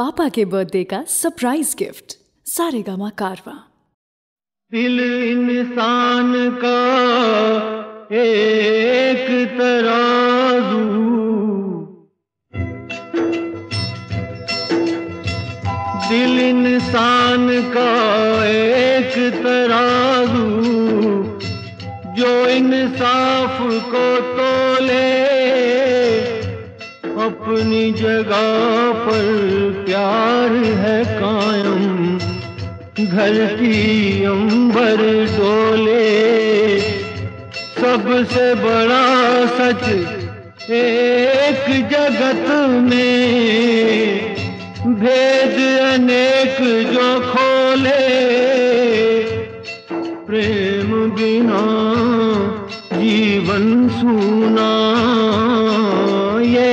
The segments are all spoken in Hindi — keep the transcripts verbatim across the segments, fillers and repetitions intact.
पापा के बर्थडे का सरप्राइज गिफ्ट सारेगामा कारवा। दिल इंसान का एक तराजू, दिल इंसान का एक तराजू, जो इंसाफ को तोले अपनी जगह पर प्यार है कायम। घर की अंबर डोले, सबसे बड़ा सच एक जगत में भेद अनेक जो खोले। प्रेम बिना जीवन सूना, ये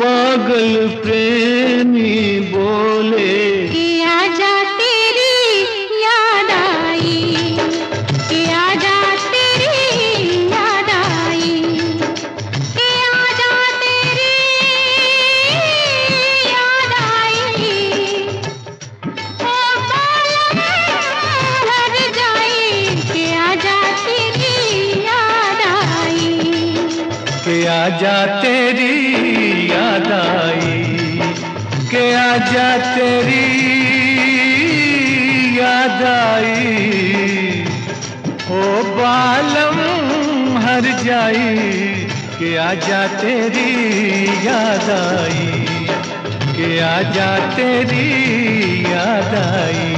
पागल प्रेमी बोले। आजा तेरी याद आई, आजा तेरी याद आई, आजा तेरी याद आई, ओ हर जाए के आजा तेरी याद आई, के आजा तेरी याद आई, के आजा तेरी याद आई, ओ बालम हर जाई, के आजा तेरी याद आई, के आजा तेरी याद आई।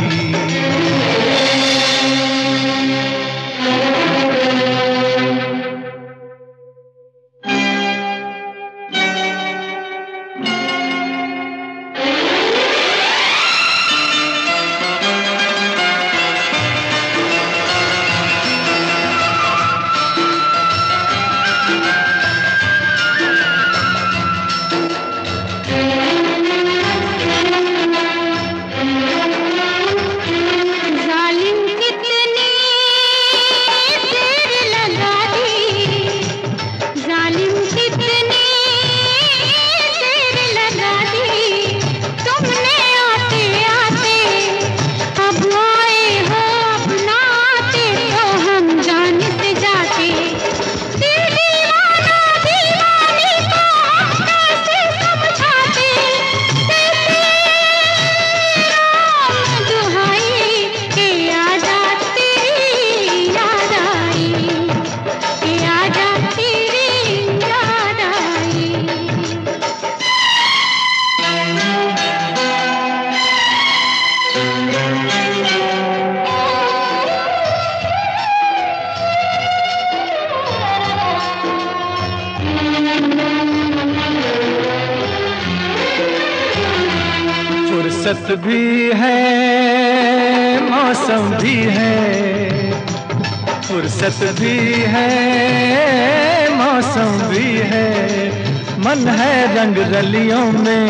फुर्सत भी है, मौसम भी है, फुर्सत भी है, मौसम भी है, मन है रंग रलियों में।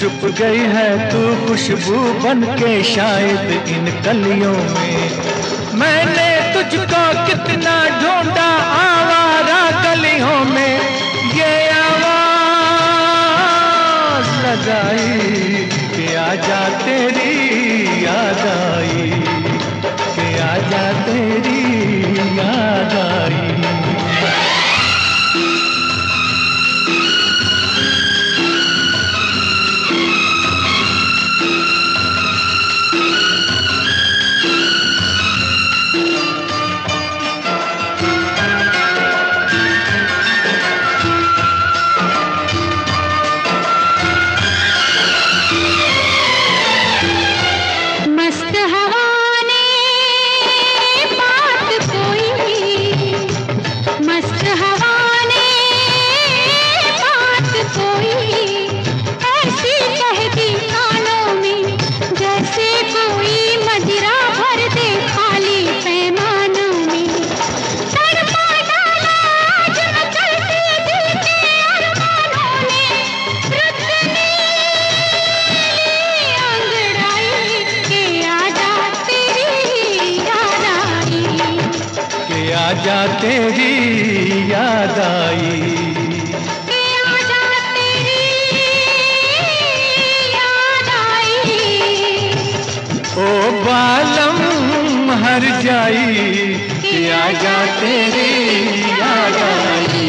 चुप गई है तू खुशबू बन के शायद इन कलियों में। मैंने तुझको कितना ढूंढा आवारा गलियों में, ये आवाज लगाई के आजा तेरी याद आई, के आजा तेरी याद आई। आजा तेरी याद आई, आजा तेरी याद मर जाई कि आजा तेरी याद आई,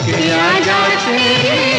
कि आजा तेरी।